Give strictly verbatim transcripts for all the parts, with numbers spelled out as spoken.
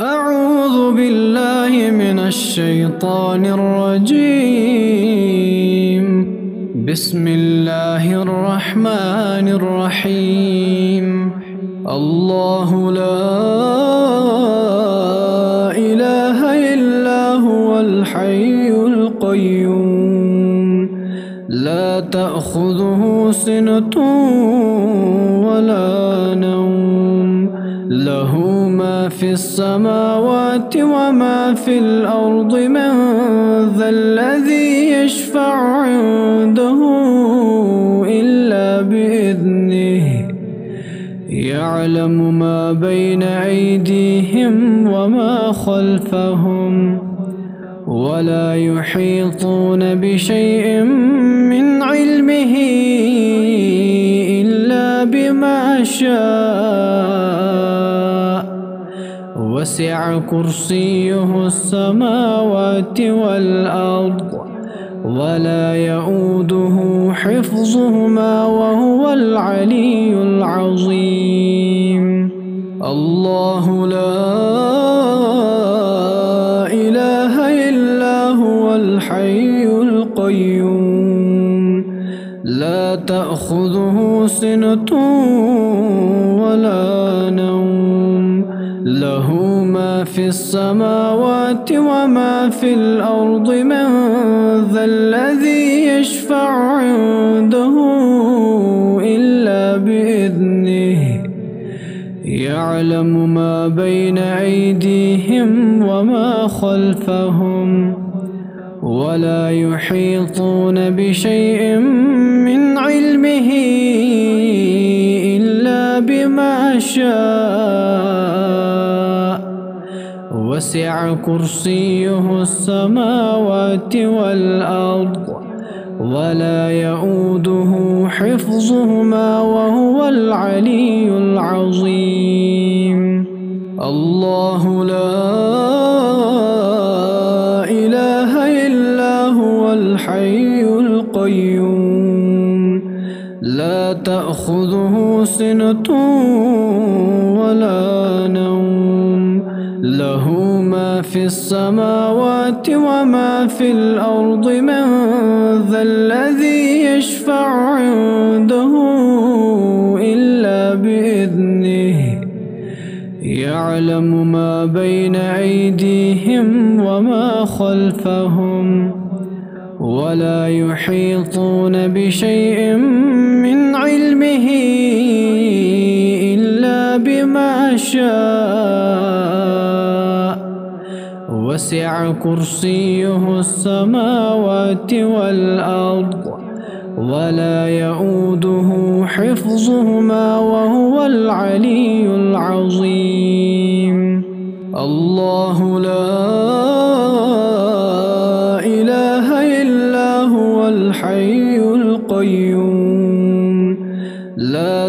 أعوذ بالله من الشيطان الرجيم. بسم الله الرحمن الرحيم. الله لا إله إلا هو الحي القيوم لا تأخذه سنة ولا نوم له ما في السماوات وما في الأرض من ذا الذي يشفع عنده إلا بإذنه يعلم ما بين أيديهم وما خلفهم ولا يحيطون بشيء من علمه إلا بما شاء وسع كرسيه السماوات والأرض ولا يؤوده حفظهما وهو العلي العظيم. الله لا الحي القيوم لا تأخذه سنة ولا نوم له ما في السماوات وما في الأرض من ذا الذي يشفع عنده إلا بإذنه يعلم ما بين أيديهم وما خلفهم ولا يحيطون بشيء من علمه إلا بما شاء وسع كرسيه السماوات والأرض ولا يؤوده حفظهما وهو العلي العظيم. الله لا الحي القيوم لا تأخذه سنة ولا نوم له ما في السماوات وما في الأرض من ذا الذي يشفع عنده إلا بإذنه يعلم ما بين أيديهم وما خلفهم ولا يحيطون بشيء من علمه إلا بما شاء وسع كرسيه السماوات والأرض ولا يؤوده حفظهما وهو العلي العظيم. الله لا إله إلا هو الحي القيوم لا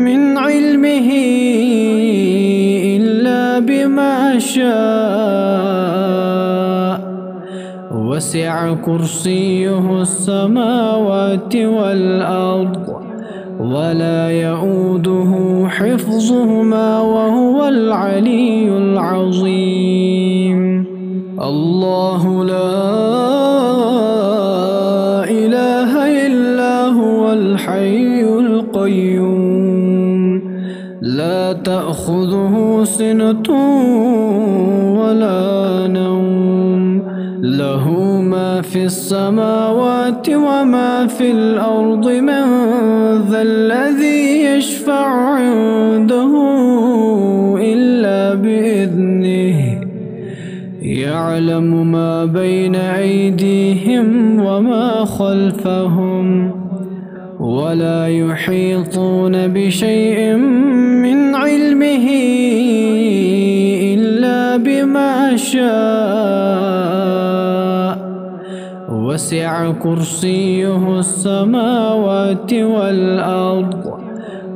من علمه إلا بما شاء وسع كرسيه السماوات والأرض ولا يؤوده حفظهما وهو العلي العظيم. الله لا إله إلا هو الحي القيوم لا تأخذه سنة ولا نوم له ما في السماوات وما في الأرض من ذا الذي يشفع عنده إلا بإذنه يعلم ما بين أيديهم وما خلفهم ولا يحيطون بشيء من علمه إلا بما شاء وسع كرسيه السماوات والأرض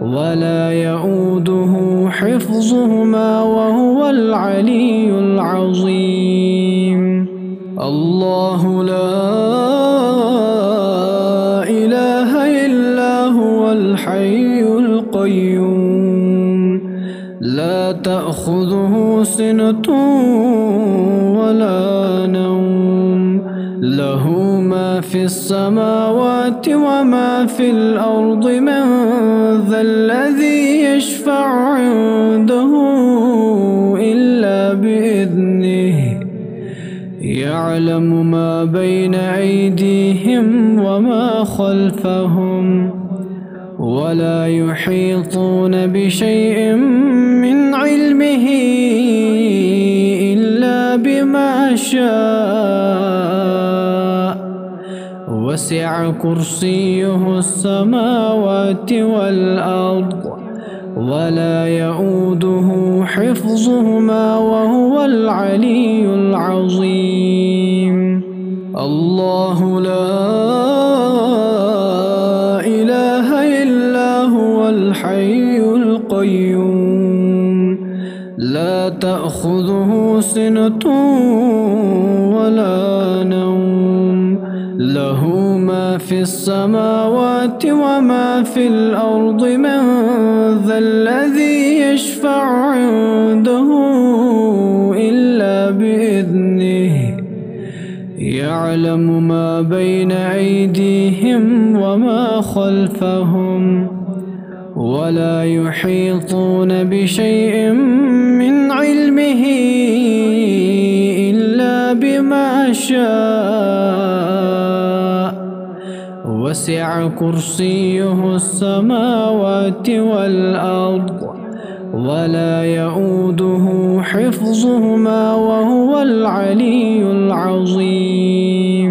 ولا يؤوده حفظهما وهو العلي العظيم. الله لا إله إلا هو الحي القيوم لا تأخذه سنة ولا نوم له ما في السماوات وما في الأرض من ذا الذي يشفع عنده إلا بإذنه يعلم ما بين أيديهم وما خلفهم ولا يحيطون بشيء من علمه إلا بما شاء وسع كرسيه السماوات والأرض ولا يؤوده حفظهما وهو العلي العظيم. الله لا إله إلا هو الحي القيوم لا تأخذه سنة ولا نوم له ما في السماوات وما في الأرض من ذا الذي يشفع عنده إلا بإذنه يعلم ما بين أيديهم وما خلفهم ولا يحيطون بشيء من علمه إلا بما شاء وسع كرسيه السماوات والأرض ولا يؤوده حفظهما وهو العلي العظيم.